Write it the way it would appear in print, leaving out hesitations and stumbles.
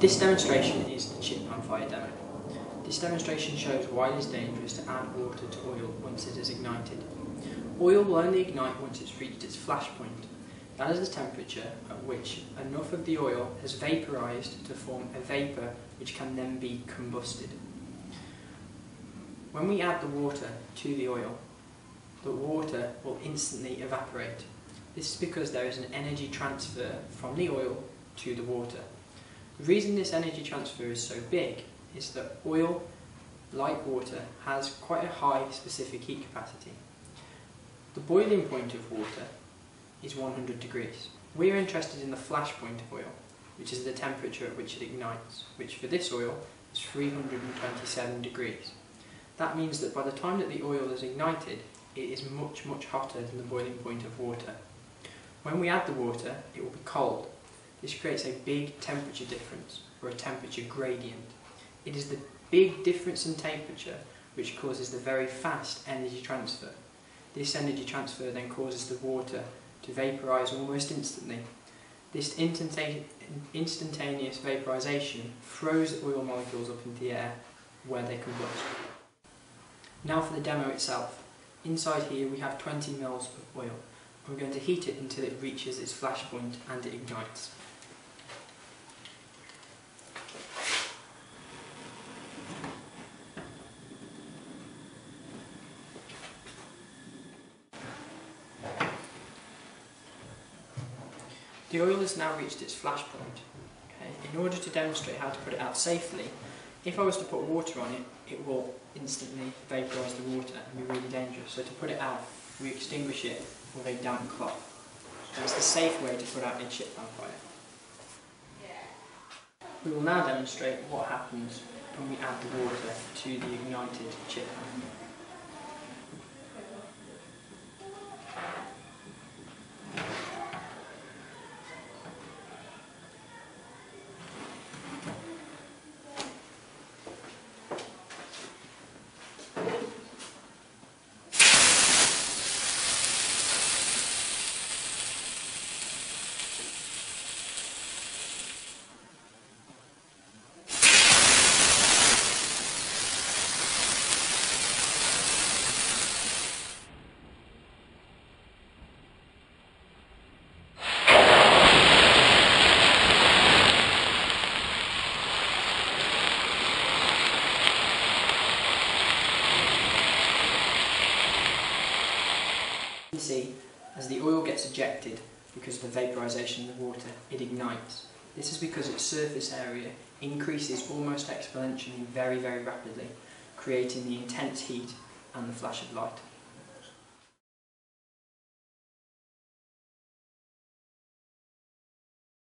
This demonstration is the chipmunk fire demo. This demonstration shows why it is dangerous to add water to oil once it is ignited. Oil will only ignite once it's reached its flash point. That is the temperature at which enough of the oil has vaporized to form a vapor which can then be combusted. When we add the water to the oil, the water will instantly evaporate. This is because there is an energy transfer from the oil to the water. The reason this energy transfer is so big is that oil, like water, has quite a high specific heat capacity. The boiling point of water is 100 degrees. We are interested in the flash point of oil, which is the temperature at which it ignites, which for this oil is 327 degrees. That means that by the time that the oil is ignited, it is much, much hotter than the boiling point of water. When we add the water, it will be cold. This creates a big temperature difference, or a temperature gradient. It is the big difference in temperature which causes the very fast energy transfer. This energy transfer then causes the water to vaporise almost instantly. This instantaneous vaporisation throws oil molecules up into the air where they combust. Now for the demo itself. Inside here we have 20 ml of oil. We're going to heat it until it reaches its flash point and it ignites. The oil has now reached its flash point. Okay. In order to demonstrate how to put it out safely, if I was to put water on it, it will instantly vaporise the water and be really dangerous. So to put it out, we extinguish it with a damp cloth. That's the safe way to put out a chipmunk fire. We will now demonstrate what happens when we add the water to the ignited chipmunk. You can see, as the oil gets ejected because of the vaporisation of the water, it ignites. This is because its surface area increases almost exponentially very, very rapidly, creating the intense heat and the flash of light.